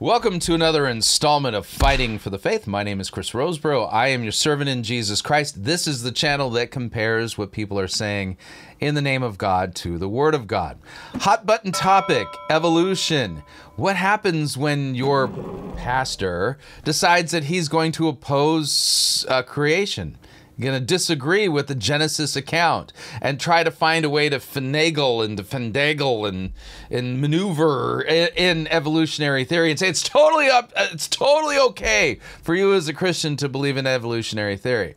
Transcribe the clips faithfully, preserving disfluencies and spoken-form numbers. Welcome to another installment of Fighting for the Faith. My name is Chris Rosebrough. I am your servant in Jesus Christ. This is the channel that compares what people are saying in the name of God to the Word of God. Hot button topic, evolution. What happens when your pastor decides that he's going to oppose uh, creation? Going to disagree with the Genesis account and try to find a way to finagle and to finagle and and maneuver in, in evolutionary theory and say it's totally up, it's totally okay for you as a Christian to believe in evolutionary theory.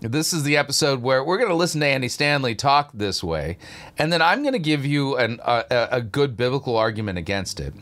This is the episode where we're going to listen to Andy Stanley talk this way, and then I'm going to give you an, a, a good biblical argument against it.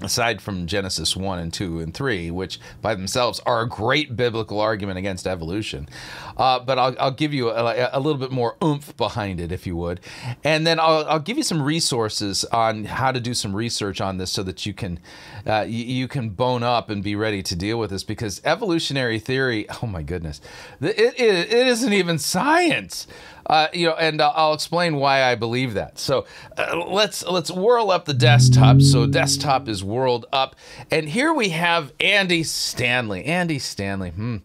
Aside from Genesis one and two and three, which by themselves are a great biblical argument against evolution. Uh, but I'll, I'll give you a, a little bit more oomph behind it, if you would. And then I'll, I'll give you some resources on how to do some research on this so that you can, uh, you, you can bone up and be ready to deal with this. Because evolutionary theory, oh my goodness, it, it, it isn't even science. Uh, you know, and uh, I'll explain why I believe that. So uh, let's let's whirl up the desktop. So desktop is whirled up, and here we have Andy Stanley. Andy Stanley. Hmm.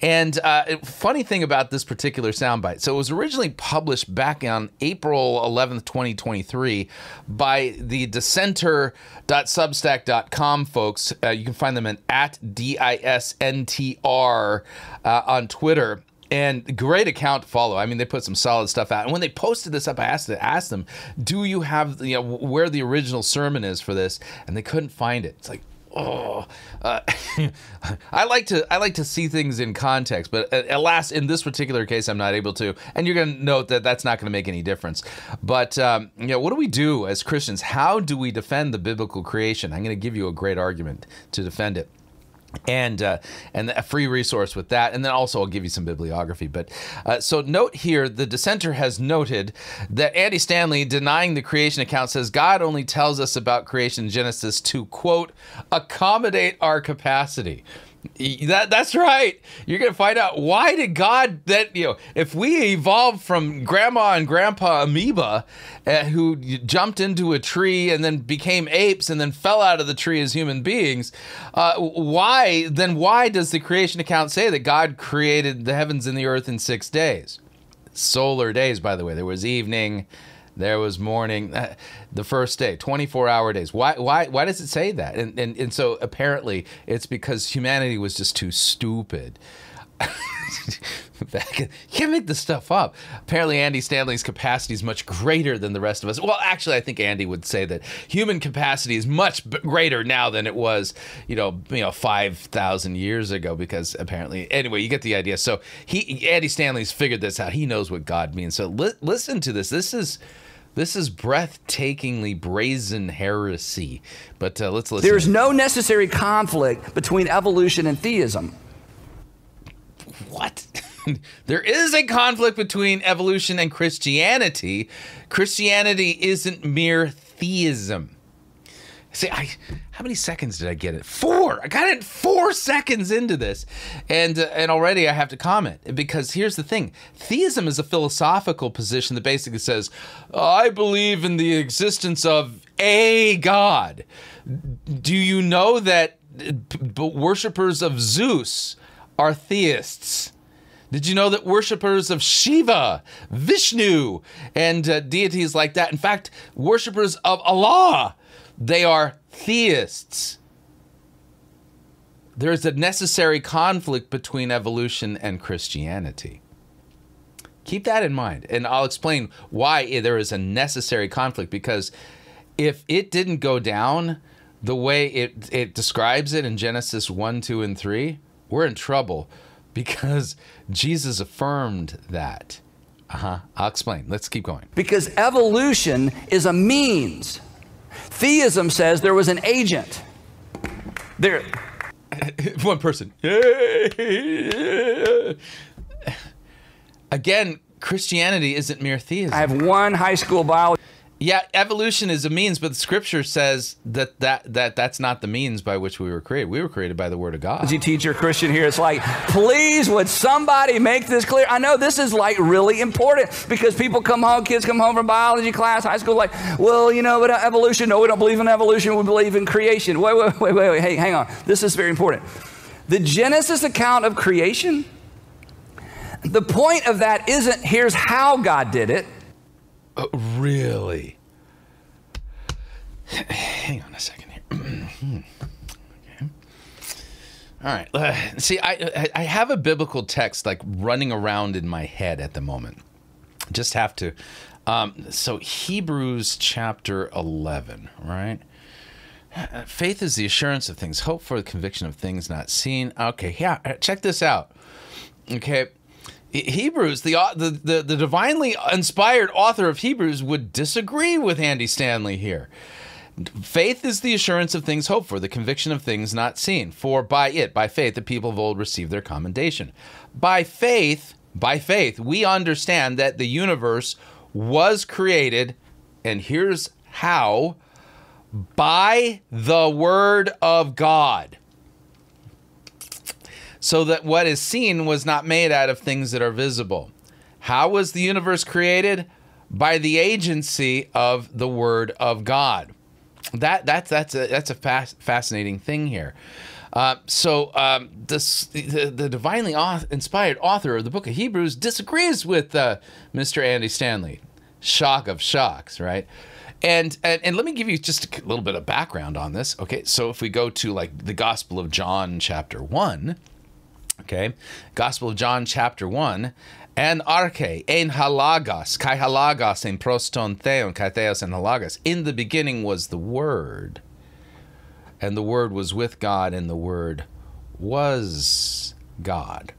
And uh, funny thing about this particular soundbite. So it was originally published back on April eleventh, twenty twenty-three, by the dissenter dot substack dot com folks. Uh, you can find them at, at D I S N T R uh, on Twitter. And great account to follow. I mean, they put some solid stuff out. And when they posted this up, I asked, asked them, do you have, you know, where the original sermon is for this? And they couldn't find it. It's like, oh, uh, I like to I like to see things in context, but alas, in this particular case, I'm not able to. And you're going to note that that's not going to make any difference. But um, you know, what do we do as Christians? How do we defend the biblical creation? I'm going to give you a great argument to defend it. And uh, and a free resource with that, and then also I'll give you some bibliography. But uh, so note here, the dissenter has noted that Andy Stanley, denying the creation account, says God only tells us about creation in Genesis to, quote, accommodate our capacity. That, that's right. You're going to find out why did God that, you know, if we evolved from grandma and grandpa amoeba uh, who jumped into a tree and then became apes and then fell out of the tree as human beings, uh, why then why does the creation account say that God created the heavens and the earth in six days? Solar days, by the way. There was evening. There was morning, uh, the first day, twenty-four hour days. Why, why, why does it say that? And, and, and so apparently it's because humanity was just too stupid. You can't make this stuff up. Apparently Andy Stanley's capacity is much greater than the rest of us. Well, actually, I think Andy would say that human capacity is much greater now than it was, you know, you know, five thousand years ago, because apparently, anyway, you get the idea. So he, Andy Stanley's figured this out. He knows what God means. So li listen to this. This is... This is breathtakingly brazen heresy, but uh, let's listen. There is no necessary conflict between evolution and theism. What? There is a conflict between evolution and Christianity. Christianity isn't mere theism. See, I, how many seconds did I get it? Four. I got it four seconds into this, and uh, and already I have to comment, because here's the thing: theism is a philosophical position that basically says, "I believe in the existence of a god." Do you know that worshippers of Zeus are theists? Did you know that worshipers of Shiva, Vishnu, and uh, deities like that, in fact, worshipers of Allah, they are theists? There is a necessary conflict between evolution and Christianity. Keep that in mind, and I'll explain why there is a necessary conflict, because if it didn't go down the way it, it describes it in Genesis one, two, and three, we're in trouble, because Jesus affirmed that. Uh-huh. I'll explain. Let's keep going. Because evolution is a means. Theism says there was an agent. There, one person. Again, Christianity isn't mere theism. I have one high school biology. Yeah, evolution is a means, but the scripture says that, that that that's not the means by which we were created. We were created by the word of God. As you teach your Christian here, it's like, please, would somebody make this clear? I know this is like really important because people come home, kids come home from biology class, high school, like, well, you know, but evolution, no, we don't believe in evolution, we believe in creation. Wait, wait, wait, wait, wait, hey, hang on. This is very important. The Genesis account of creation, the point of that isn't here's how God did it. Oh, really? Hang on a second here. Okay. All right. Uh, see, I I have a biblical text like running around in my head at the moment. Just have to. Um, so Hebrews chapter eleven, right? Faith is the assurance of things hoped for, the conviction of things not seen. Okay, yeah. Check this out. Okay. Hebrews, the, the, the, the divinely inspired author of Hebrews would disagree with Andy Stanley here. Faith is the assurance of things hoped for, the conviction of things not seen. For by it, by faith, the people of old received their commendation. By faith, by faith, we understand that the universe was created, and here's how, by the word of God. So that what is seen was not made out of things that are visible. How was the universe created? By the agency of the Word of God. That that's that's a that's a fast, fascinating thing here. Uh, so um, this, the the divinely auth inspired author of the Book of Hebrews disagrees with uh, Mister Andy Stanley. Shock of shocks, right? And, and and let me give you just a little bit of background on this. Okay, so if we go to like the Gospel of John chapter one. Okay, Gospel of John chapter one, en arche, en halagos, kai halagos, en proston theon, kai theos, en halagos. In the beginning was the Word, and the Word was with God, and the Word was God.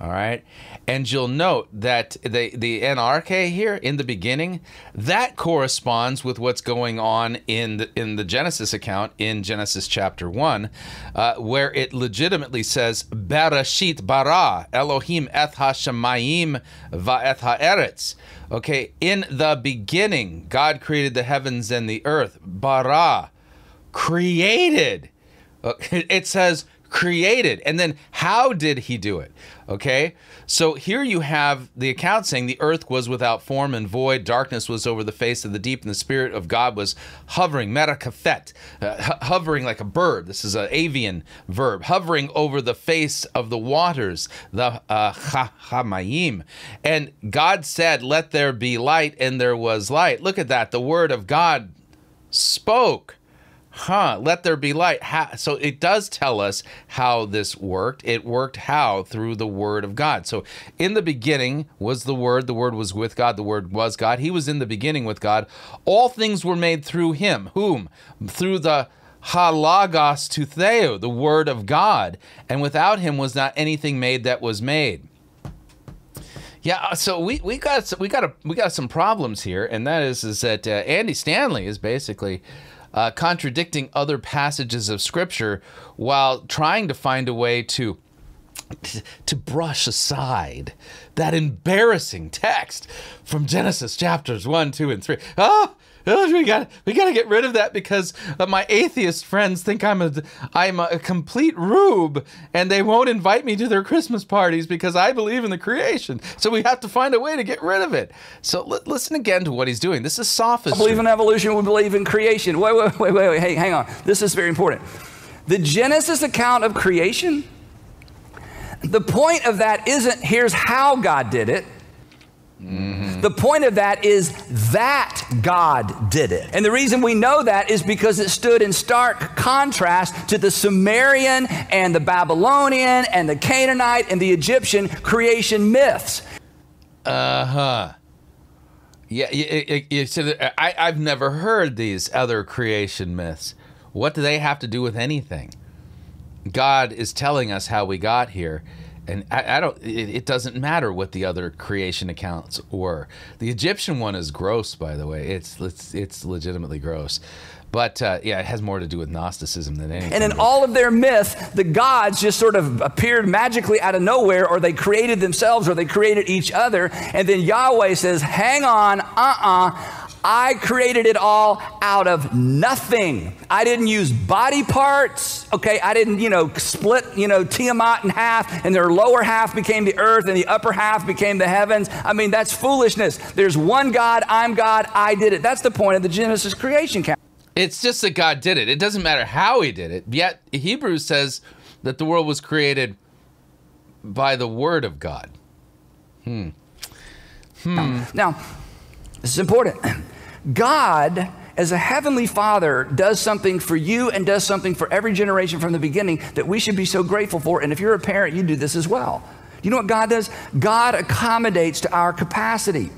All right, and you'll note that the the en arche here in the beginning, that corresponds with what's going on in the, in the Genesis account in Genesis chapter one, uh, where it legitimately says Bereshit bara Elohim et hashamayim vaeth haeretz. Okay, in the beginning, God created the heavens and the earth. Bara, created. It says created, and then how did he do it? Okay, so here you have the account saying the earth was without form and void, darkness was over the face of the deep, and the Spirit of God was hovering, merakafet, uh, hovering like a bird. This is an avian verb, hovering over the face of the waters, the uh, ha-hamayim. And God said, let there be light, and there was light. Look at that, the Word of God spoke. Huh, let there be light. How, so it does tell us how this worked. It worked how? Through the Word of God. So in the beginning was the Word. The Word was with God. The Word was God. He was in the beginning with God. All things were made through him. Whom? Through the halagos to theo, the Word of God. And without him was not anything made that was made. Yeah, so we we got we got a, we got some problems here, and that is is that uh, Andy Stanley is basically Uh, contradicting other passages of Scripture while trying to find a way to to brush aside that embarrassing text from Genesis chapters one, two, and three. Oh, oh we got we got to get rid of that because uh, my atheist friends think I'm a I'm a complete rube, and they won't invite me to their Christmas parties because I believe in the creation. So we have to find a way to get rid of it. So l listen again to what he's doing. This is sophistry. I believe in evolution. We believe in creation. Wait, wait, wait, wait, wait. Hey, hang on. This is very important. The Genesis account of creation. The point of that isn't here's how God did it. Mm-hmm. The point of that is that God did it. And the reason we know that is because it stood in stark contrast to the Sumerian and the Babylonian and the Canaanite and the Egyptian creation myths. Uh-huh. Yeah, you, you, you said, I, I've never heard these other creation myths. What do they have to do with anything? God is telling us how we got here, and I, I don't. It, it doesn't matter what the other creation accounts were. The Egyptian one is gross, by the way. It's it's it's legitimately gross, but uh, yeah, it has more to do with Gnosticism than anything. And in all of their myth, the gods just sort of appeared magically out of nowhere, or they created themselves, or they created each other, and then Yahweh says, "Hang on, uh-uh." I created it all out of nothing. I didn't use body parts, okay? I didn't, you know, split, you know, Tiamat in half, and their lower half became the earth and the upper half became the heavens. I mean, that's foolishness. There's one God, I'm God, I did it. That's the point of the Genesis creation count. It's just that God did it. It doesn't matter how he did it. Yet Hebrews says that the world was created by the word of God. Hmm. Hmm. Now, this is important. God, as a heavenly father, does something for you and does something for every generation from the beginning that we should be so grateful for. And if you're a parent, you do this as well. You know what God does? God accommodates to our capacity.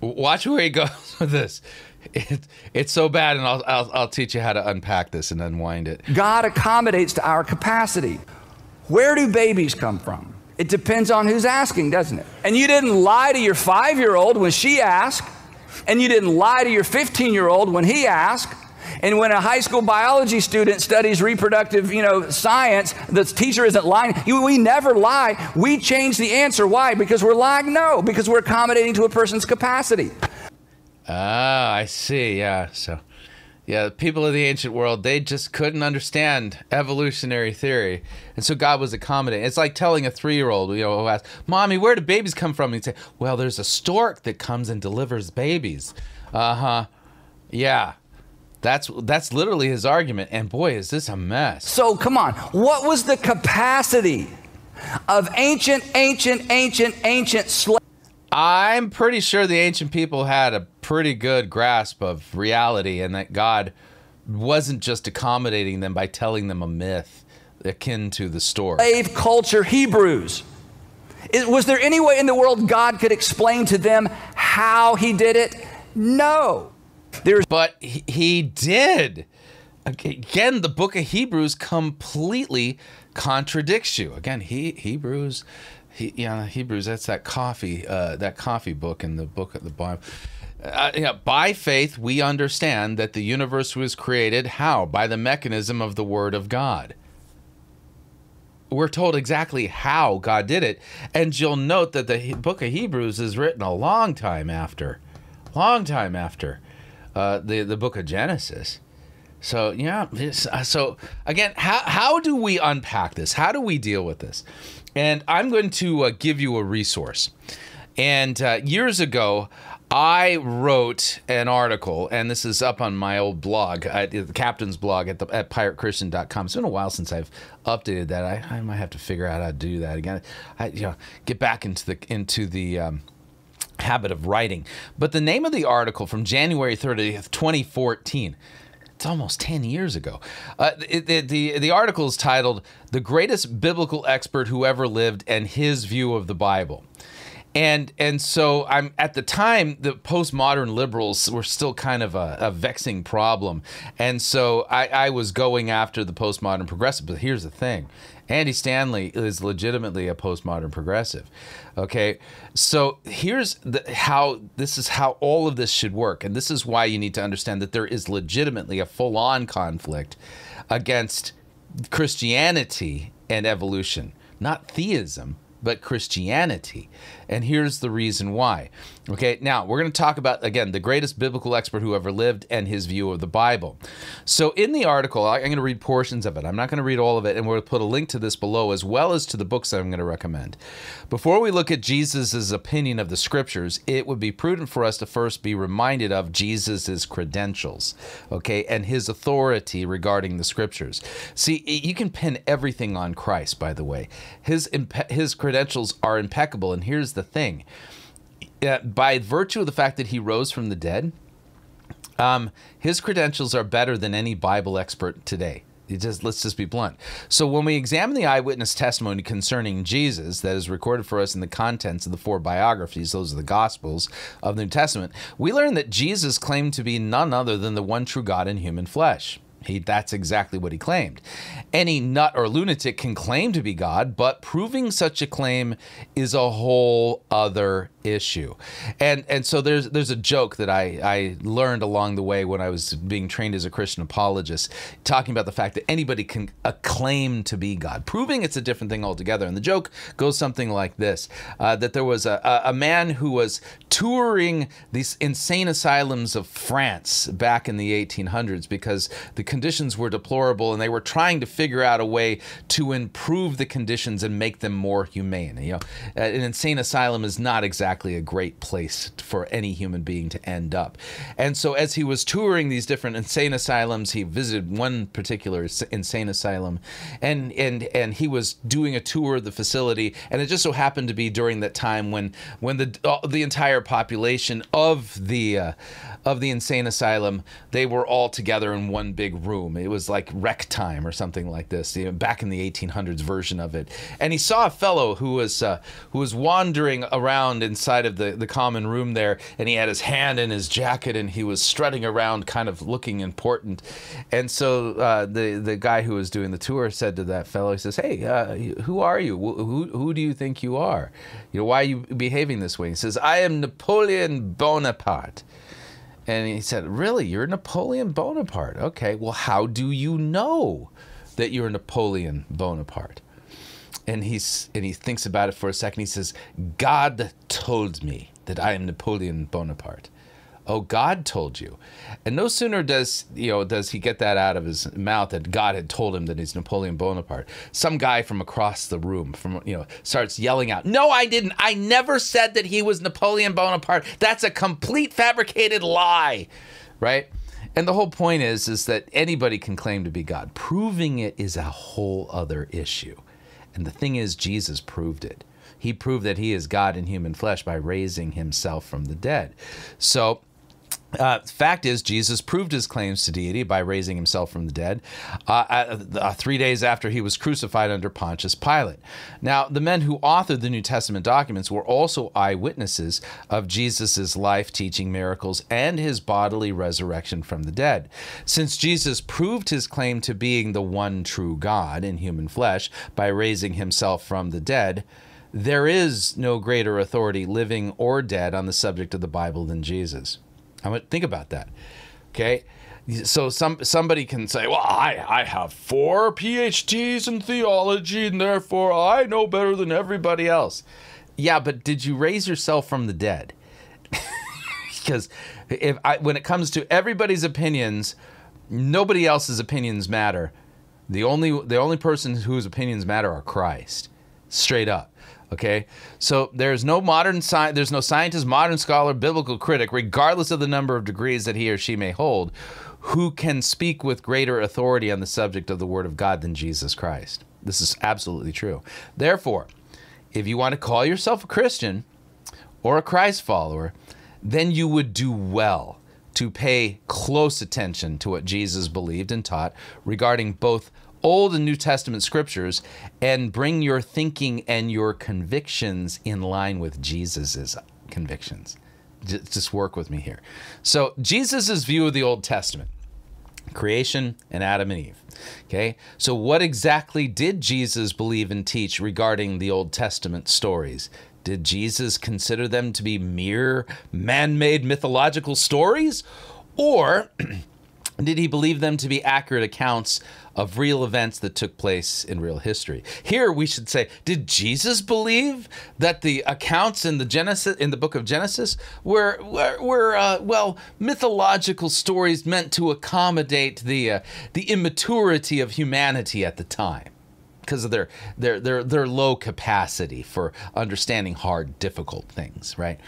Watch where he goes with this. It, it's so bad, and I'll, I'll, I'll teach you how to unpack this and unwind it. God accommodates to our capacity. Where do babies come from? It depends on who's asking, doesn't it? And you didn't lie to your five-year-old when she asked, and you didn't lie to your fifteen-year-old when he asked. And when a high school biology student studies reproductive, you know, science, the teacher isn't lying. We never lie. We change the answer. Why? Because we're lying? No, because we're accommodating to a person's capacity. Ah, I see. Yeah. So, yeah, the people of the ancient world, they just couldn't understand evolutionary theory. And so God was accommodating. It's like telling a three-year-old, you know, who asks, Mommy, where do babies come from? And he'd say, well, there's a stork that comes and delivers babies. Uh-huh. Yeah. That's, that's literally his argument, and boy, is this a mess. So, come on. What was the capacity of ancient, ancient, ancient, ancient slaves? I'm pretty sure the ancient people had a pretty good grasp of reality, and that God wasn't just accommodating them by telling them a myth akin to the story. Slave culture Hebrews. Was there any way in the world God could explain to them how he did it? No. There's but he did. Again, the book of Hebrews completely contradicts you. Again, he Hebrews, he, yeah, Hebrews. That's that coffee, uh, that coffee book in the book of the Bible. Uh, yeah, by faith we understand that the universe was created how? By the mechanism of the Word of God. We're told exactly how God did it, and you'll note that the book of Hebrews is written a long time after, long time after. Uh, the the book of Genesis. So yeah, this, uh, so again, how how do we unpack this? How do we deal with this? And I'm going to uh, give you a resource. And uh, years ago, I wrote an article, and this is up on my old blog, uh, the Captain's blog at, the, at pirate christian dot com. It's been a while since I've updated that. I, I might have to figure out how to do that again. I you know get back into the into the. Um, habit of writing. But the name of the article from January thirtieth, twenty fourteen, it's almost ten years ago. Uh, the, the, the article is titled, The Greatest Biblical Expert Who Ever Lived and His View of the Bible. And, and so I'm at the time, the postmodern liberals were still kind of a, a vexing problem. And so I, I was going after the postmodern progressive. But here's the thing. Andy Stanley is legitimately a postmodern progressive. Okay, so here's the, how this is how all of this should work, and this is why you need to understand that there is legitimately a full-on conflict against Christianity and evolution, not theism, but Christianity. And here's the reason why. Okay, now we're going to talk about, again, the greatest biblical expert who ever lived and his view of the Bible. So in the article, I'm going to read portions of it. I'm not going to read all of it, and we'll put a link to this below as well as to the books that I'm going to recommend. Before we look at Jesus's opinion of the scriptures, it would be prudent for us to first be reminded of Jesus's credentials, okay, and his authority regarding the scriptures. See, you can pin everything on Christ, by the way. His, his credentials are impeccable, and here's the thing. Uh, by virtue of the fact that he rose from the dead, um, his credentials are better than any Bible expert today. It just, let's just be blunt. So when we examine the eyewitness testimony concerning Jesus that is recorded for us in the contents of the four biographies, those are the Gospels of the New Testament, we learn that Jesus claimed to be none other than the one true God in human flesh. He, that's exactly what he claimed. Any nut or lunatic can claim to be God, but proving such a claim is a whole other issue. And and so there's there's a joke that I, I learned along the way when I was being trained as a Christian apologist, talking about the fact that anybody can claim to be God. Proving it's a different thing altogether. And the joke goes something like this, uh, that there was a, a man who was touring these insane asylums of France back in the eighteen hundreds because the conditions were deplorable and they were trying to figure out a way to improve the conditions and make them more humane. You know, an insane asylum is not exactly a great place for any human being to end up. And so as he was touring these different insane asylums, he visited one particular insane asylum and, and, and he was doing a tour of the facility, and it just so happened to be during that time when, when the, uh, the entire population of the, uh, of the insane asylum, they were all together in one big room. It was like rec time or something like this, you know, back in the eighteen hundreds version of it. And he saw a fellow who was uh, who was wandering around inside of the, the common room there, and he had his hand in his jacket and he was strutting around kind of looking important. And so uh, the, the guy who was doing the tour said to that fellow, he says, hey, uh, who are you? Who, who do you think you are? You know, why are you behaving this way? He says, I am Napoleon Bonaparte. And he said, really, you're Napoleon Bonaparte? Okay, well, how do you know that you're Napoleon Bonaparte? And, he's, and he thinks about it for a second. He says, God told me that I am Napoleon Bonaparte. Oh, God told you. And no sooner does, you know, does he get that out of his mouth that God had told him that he's Napoleon Bonaparte, some guy from across the room from, you know, starts yelling out, no, I didn't. I never said that he was Napoleon Bonaparte. That's a complete fabricated lie, right? And the whole point is, is that anybody can claim to be God. Proving it is a whole other issue. And the thing is, Jesus proved it. He proved that he is God in human flesh by raising himself from the dead. So, Uh, fact is, Jesus proved his claims to deity by raising himself from the dead uh, uh, three days after he was crucified under Pontius Pilate. Now, the men who authored the New Testament documents were also eyewitnesses of Jesus' life, teaching, miracles, and his bodily resurrection from the dead. Since Jesus proved his claim to being the one true God in human flesh by raising himself from the dead, there is no greater authority, living or dead, on the subject of the Bible than Jesus. I would think about that, okay? So some somebody can say, well, I, I have four PhDs in theology, and therefore I know better than everybody else. Yeah, but did you raise yourself from the dead? Because if I, when it comes to everybody's opinions, nobody else's opinions matter. The only, the only person whose opinions matter are Christ, straight up. Okay, so there's no modern sci there's no scientist, modern scholar, biblical critic, regardless of the number of degrees that he or she may hold, who can speak with greater authority on the subject of the Word of God than Jesus Christ. This is absolutely true. Therefore, if you want to call yourself a Christian or a Christ follower, then you would do well to pay close attention to what Jesus believed and taught regarding both Old and New Testament scriptures, and bring your thinking and your convictions in line with Jesus's convictions. Just work with me here. So Jesus's view of the Old Testament, creation and Adam and Eve. Okay, so what exactly did Jesus believe and teach regarding the Old Testament stories? Did Jesus consider them to be mere man-made mythological stories? Or did he believe them to be accurate accounts of real events that took place in real history? Here we should say, did Jesus believe that the accounts in the Genesis, in the book of Genesis, were were, were uh, well, mythological stories meant to accommodate the uh, the immaturity of humanity at the time, because of their their their their low capacity for understanding hard, difficult things, right?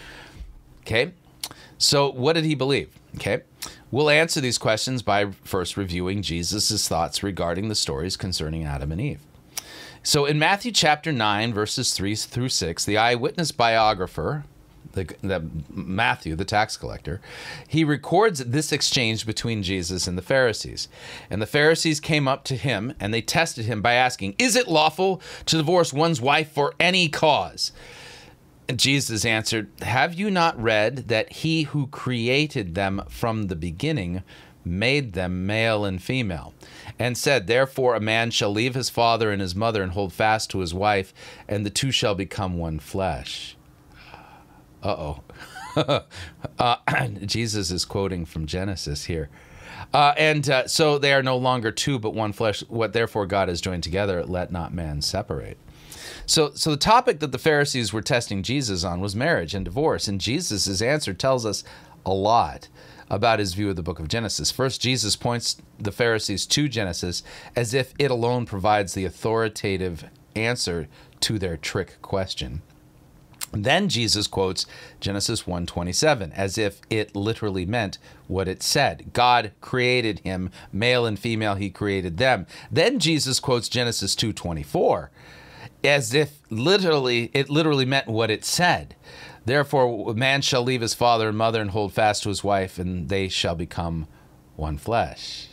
Okay, so what did he believe? Okay. We'll answer these questions by first reviewing Jesus' thoughts regarding the stories concerning Adam and Eve. So in Matthew chapter nine, verses three through six, the eyewitness biographer, the, the Matthew, the tax collector, he records this exchange between Jesus and the Pharisees. And the Pharisees came up to him and they tested him by asking, is it lawful to divorce one's wife for any cause? Jesus answered, have you not read that he who created them from the beginning made them male and female, and said, therefore a man shall leave his father and his mother and hold fast to his wife, and the two shall become one flesh. Uh-oh. uh, Jesus is quoting from Genesis here. Uh, and uh, so they are no longer two, but one flesh. What therefore God has joined together, let not man separate. So, so the topic that the Pharisees were testing Jesus on was marriage and divorce. And Jesus' answer tells us a lot about his view of the book of Genesis. First, Jesus points the Pharisees to Genesis as if it alone provides the authoritative answer to their trick question. Then Jesus quotes Genesis one twenty-seven as if it literally meant what it said. God created him, male and female, he created them. Then Jesus quotes Genesis two twenty-four as if literally it literally meant what it said. Therefore, man shall leave his father and mother and hold fast to his wife, and they shall become one flesh.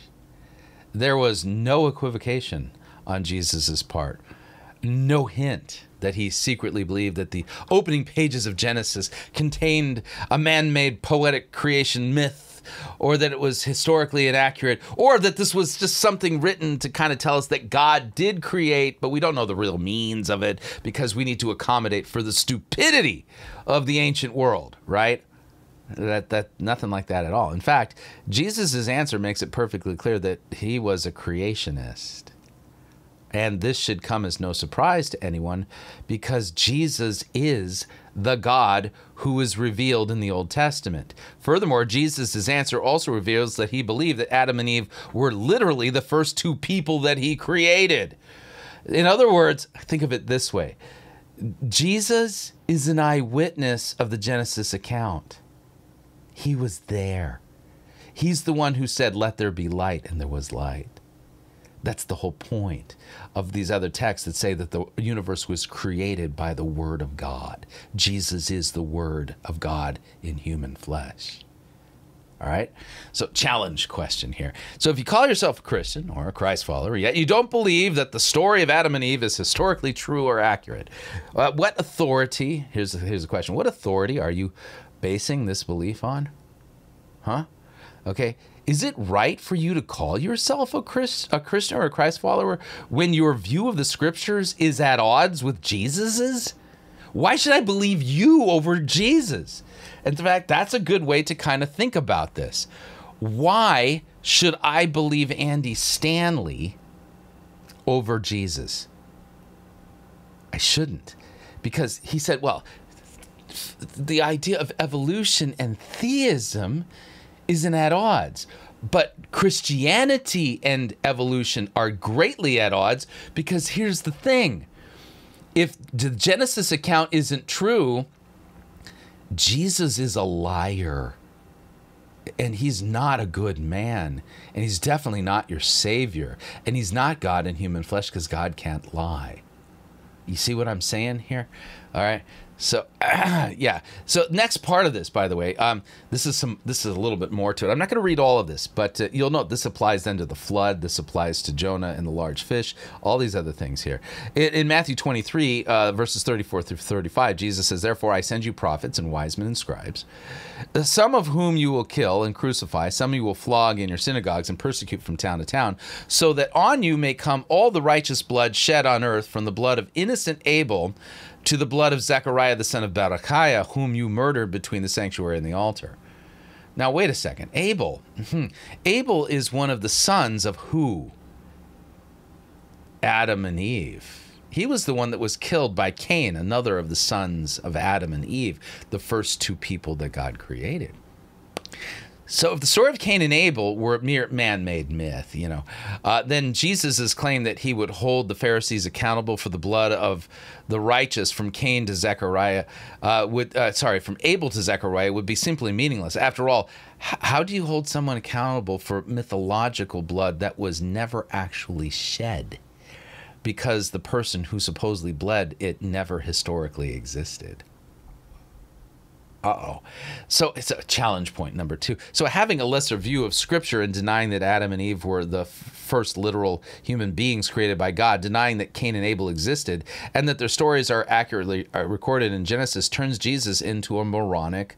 There was no equivocation on Jesus's part, no hint that he secretly believed that the opening pages of Genesis contained a man-made poetic creation myth, or that it was historically inaccurate, or that this was just something written to kind of tell us that God did create, but we don't know the real means of it because we need to accommodate for the stupidity of the ancient world, right? That, that, nothing like that at all. In fact, Jesus' answer makes it perfectly clear that he was a creationist. And this should come as no surprise to anyone, because Jesus is the God who is revealed in the Old Testament. Furthermore, Jesus' answer also reveals that he believed that Adam and Eve were literally the first two people that he created. In other words, think of it this way. Jesus is an eyewitness of the Genesis account. He was there. He's the one who said, "Let there be light," and there was light. That's the whole point of these other texts that say that the universe was created by the Word of God. Jesus is the Word of God in human flesh. All right? So, challenge question here. So, if you call yourself a Christian or a Christ follower, yet you don't believe that the story of Adam and Eve is historically true or accurate, uh, what authority, here's the, here's the question, what authority are you basing this belief on? Huh? Okay. Is it right for you to call yourself a Christ, a Christian or a Christ follower when your view of the scriptures is at odds with Jesus's? Why should I believe you over Jesus? In fact, that's a good way to kind of think about this. Why should I believe Andy Stanley over Jesus? I shouldn't, because he said, well, the idea of evolution and theism isn't at odds, but Christianity and evolution are greatly at odds, because here's the thing. If the Genesis account isn't true, Jesus is a liar, and he's not a good man, and he's definitely not your savior, and he's not God in human flesh, because God can't lie. You see what I'm saying here? All right. So, uh, yeah. So, next part of this, by the way, um, this is some. This is a little bit more to it. I'm not going to read all of this, but uh, you'll note this applies then to the flood. This applies to Jonah and the large fish. All these other things here. In, in Matthew twenty-three, uh, verses thirty-four through thirty-five, Jesus says, "Therefore I send you prophets and wise men and scribes, some of whom you will kill and crucify, some you will flog in your synagogues and persecute from town to town, so that on you may come all the righteous blood shed on earth, from the blood of innocent Abel to the blood of Zechariah the son of Berechiah, whom you murdered between the sanctuary and the altar." Now, wait a second. Abel. Abel is one of the sons of who? Adam and Eve. He was the one that was killed by Cain, another of the sons of Adam and Eve, the first two people that God created. So if the story of Cain and Abel were a mere man-made myth, you know, uh, then Jesus' claim that he would hold the Pharisees accountable for the blood of the righteous from Cain to Zechariah, uh, would uh, sorry, from Abel to Zechariah would be simply meaningless. After all, how do you hold someone accountable for mythological blood that was never actually shed? Because the person who supposedly bled it never historically existed. Uh-oh. So it's a challenge point number two. So having a lesser view of Scripture and denying that Adam and Eve were the first literal human beings created by God, denying that Cain and Abel existed, and that their stories are accurately recorded in Genesis, turns Jesus into a moronic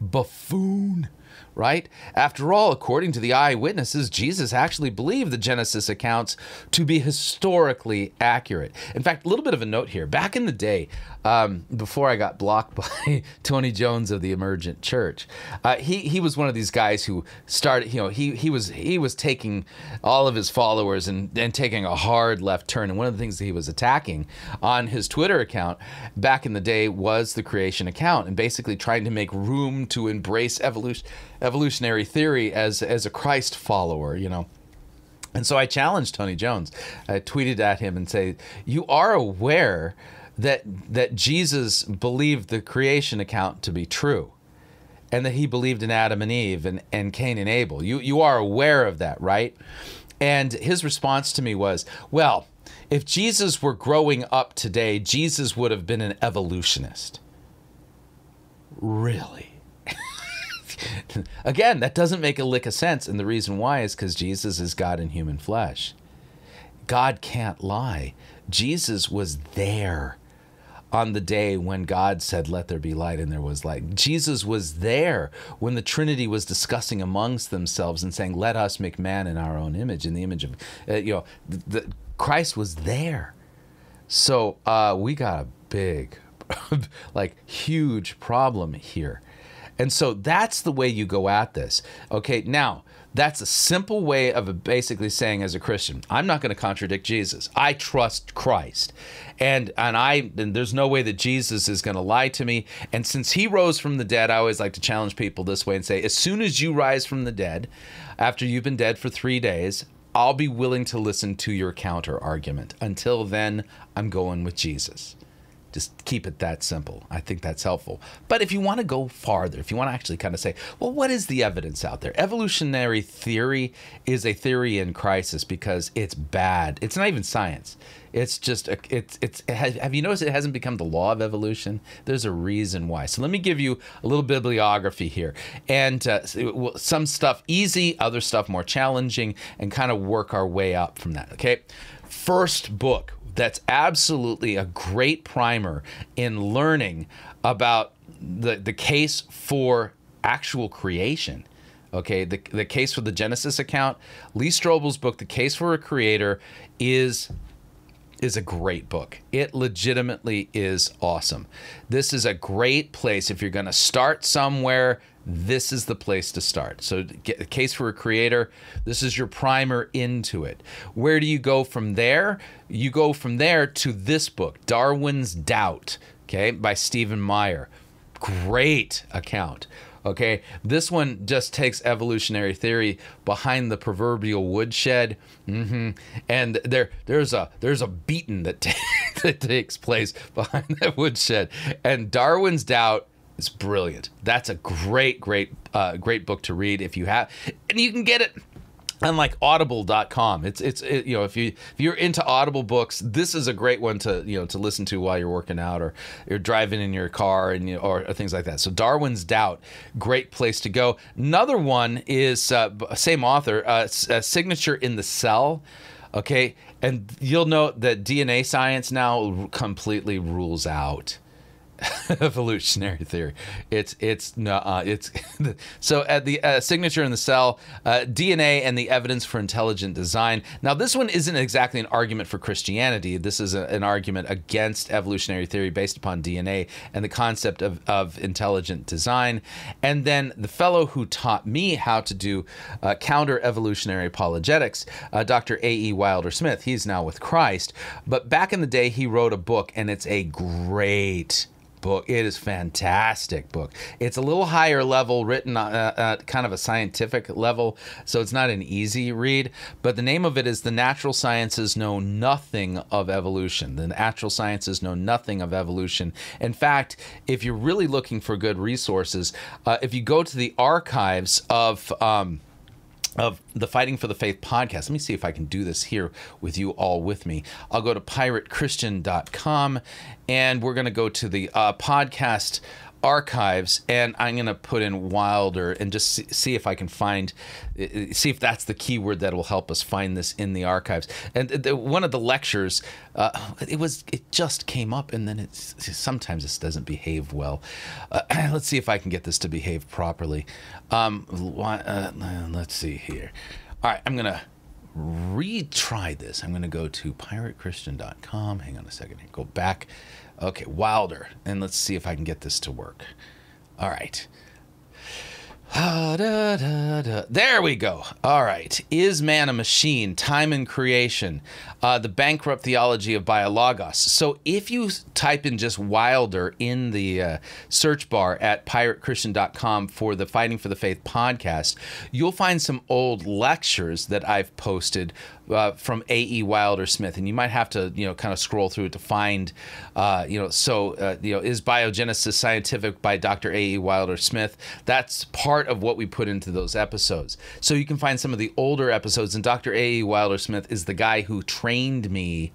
buffoon right? After all, according to the eyewitnesses, Jesus actually believed the Genesis accounts to be historically accurate. In fact, a little bit of a note here. Back in the day, um, before I got blocked by Tony Jones of the Emergent Church, uh, he he was one of these guys who started. You know, he he was he was taking all of his followers and and taking a hard left turn. And one of the things that he was attacking on his Twitter account back in the day was the creation account, and basically trying to make room to embrace evolution. evolutionary theory as as a Christ follower, you know. And so I challenged Tony Jones. I tweeted at him and say, you are aware that that Jesus believed the creation account to be true, and that he believed in Adam and Eve and, and Cain and Abel. You you are aware of that, right? And his response to me was, well, if Jesus were growing up today, Jesus would have been an evolutionist. Really? Again, that doesn't make a lick of sense, and the reason why is because Jesus is God in human flesh. God can't lie. Jesus was there on the day when God said, let there be light, and there was light. Jesus was there when the Trinity was discussing amongst themselves and saying, let us make man in our own image, in the image of, uh, you know, the, the, Christ was there. So uh, we got a big, like huge problem here. And so that's the way you go at this. Okay, now, that's a simple way of basically saying as a Christian, I'm not going to contradict Jesus. I trust Christ. And and I and there's no way that Jesus is going to lie to me. And since he rose from the dead, I always like to challenge people this way and say, as soon as you rise from the dead, after you've been dead for three days, I'll be willing to listen to your counter argument. Until then, I'm going with Jesus. Just keep it that simple. I think that's helpful. But if you want to go farther, if you want to actually kind of say, well, what is the evidence out there? Evolutionary theory is a theory in crisis because it's bad. It's not even science. It's just, a, it's, it's, have you noticed it hasn't become the law of evolution? There's a reason why. So let me give you a little bibliography here. And uh, some stuff easy, other stuff more challenging, and kind of work our way up from that, okay? First book. That's absolutely a great primer in learning about the, the case for actual creation. Okay, the, the case for the Genesis account. Lee Strobel's book, The Case for a Creator, is... is a great book. It legitimately is awesome. This is a great place. If you're going to start somewhere, this is the place to start. So get a Case for a Creator. This is your primer into it. Where do you go from there? You go from there to this book, Darwin's Doubt, okay, by Stephen Meyer. Great account. Okay, this one just takes evolutionary theory behind the proverbial woodshed, mm-hmm. and there there's a there's a beating that, that takes place behind that woodshed. And Darwin's Doubt is brilliant. That's a great, great, uh, great book to read if you have, and you can get it. Unlike Audible dot com, it's it's it, you know if you if you're into Audible books, this is a great one to you know to listen to while you're working out or you're driving in your car and you know, or, or things like that. So Darwin's Doubt, great place to go. Another one is uh, same author, uh, A Signature in the Cell. Okay, and you'll note that D N A science now completely rules out evolutionary theory. It's it's no uh, it's so at the uh, Signature in the Cell, uh, D N A and the evidence for intelligent design. Now this one isn't exactly an argument for Christianity. This is a, an argument against evolutionary theory based upon D N A and the concept of of intelligent design. And then the fellow who taught me how to do uh, counter evolutionary apologetics, uh, Doctor A E Wilder-Smith. He's now with Christ, but back in the day he wrote a book, and it's a great book. It is fantastic book. It's a little higher level, written uh, uh, kind of a scientific level, so it's not an easy read. But the name of it is The Natural Sciences Know Nothing of Evolution. The Natural Sciences Know Nothing of Evolution. In fact, if you're really looking for good resources, uh, if you go to the archives of um, of the Fighting for the Faith podcast. Let me see if I can do this here with you all with me. I'll go to pirate christian dot com, and we're going to go to the uh, podcast archives, and I'm going to put in Wilder and just see if I can find, see if that's the keyword that will help us find this in the archives. And the, one of the lectures, uh, it was, it just came up, and then it's, sometimes this doesn't behave well. Uh, let's see if I can get this to behave properly. Um, uh, let's see here. All right, I'm going to retry this. I'm going to go to pirate christian dot com. Hang on a second here. Go back. Okay, Wilder, and let's see if I can get this to work. All right. Ah, da, da, da. There we go. All right. Is man a machine? Time and creation. Uh, the bankrupt theology of biologos. So if you type in just Wilder in the uh, search bar at pirate christian dot com for the Fighting for the Faith podcast, you'll find some old lectures that I've posted uh, from A E Wilder-Smith, and you might have to, you know, kind of scroll through it to find, uh, you know, so, uh, you know, is biogenesis scientific by Doctor A E Wilder-Smith? That's part of what we put into those episodes. So you can find some of the older episodes, and Doctor A E Wilder-Smith is the guy who trained me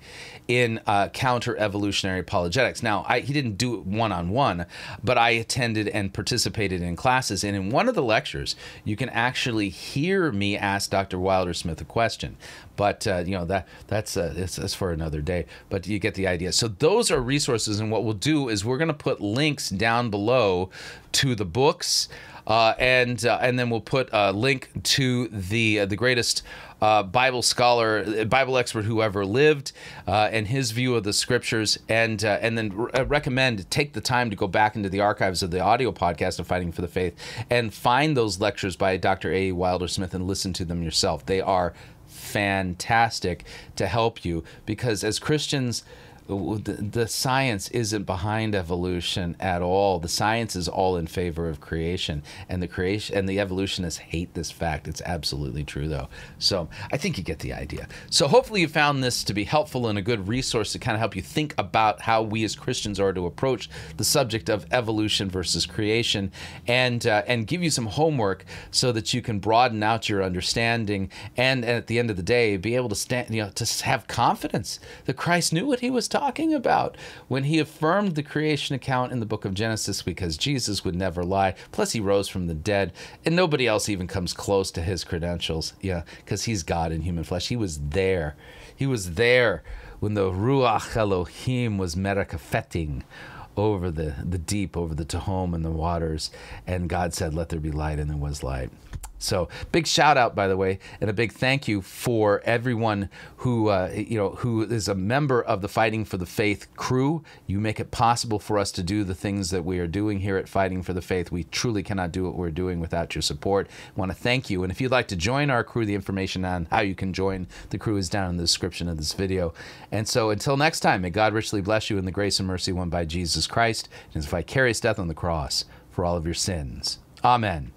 in uh, counter-evolutionary apologetics. Now, I, he didn't do it one-on-one, but I attended and participated in classes, and in one of the lectures, you can actually hear me ask Doctor Wilder-Smith a question. But, uh, you know, that that's, uh, that's, that's for another day, but you get the idea. So those are resources, and what we'll do is we're going to put links down below to the books, Uh, and uh, and then we'll put a link to the uh, the greatest uh, Bible scholar, Bible expert who ever lived, uh, and his view of the scriptures, and uh, and then re recommend take the time to go back into the archives of the audio podcast of Fighting for the Faith and find those lectures by Doctor A E Wilder-Smith and listen to them yourself. They are fantastic to help you, because as Christians, the science isn't behind evolution at all. The science is all in favor of creation, and the creation and the evolutionists hate this fact. It's absolutely true, though. So I think you get the idea. So hopefully you found this to be helpful and a good resource to kind of help you think about how we as Christians are to approach the subject of evolution versus creation, and uh, and give you some homework so that you can broaden out your understanding, and, and at the end of the day, be able to stand, you know, to have confidence that Christ knew what he was talking about when he affirmed the creation account in the book of Genesis, because Jesus would never lie. Plus, he rose from the dead, and nobody else even comes close to his credentials. Yeah, because he's God in human flesh. He was there. He was there when the Ruach Elohim was merakafeting over the, the deep, over the Tehom and the waters, and God said, let there be light, and there was light. So big shout out, by the way, and a big thank you for everyone who uh, you know who is a member of the Fighting for the Faith crew. You make it possible for us to do the things that we are doing here at Fighting for the Faith. We truly cannot do what we're doing without your support. I want to thank you, and if you'd like to join our crew, the information on how you can join the crew is down in the description of this video. And so until next time, may God richly bless you in the grace and mercy won by Jesus Christ and his vicarious death on the cross for all of your sins. Amen.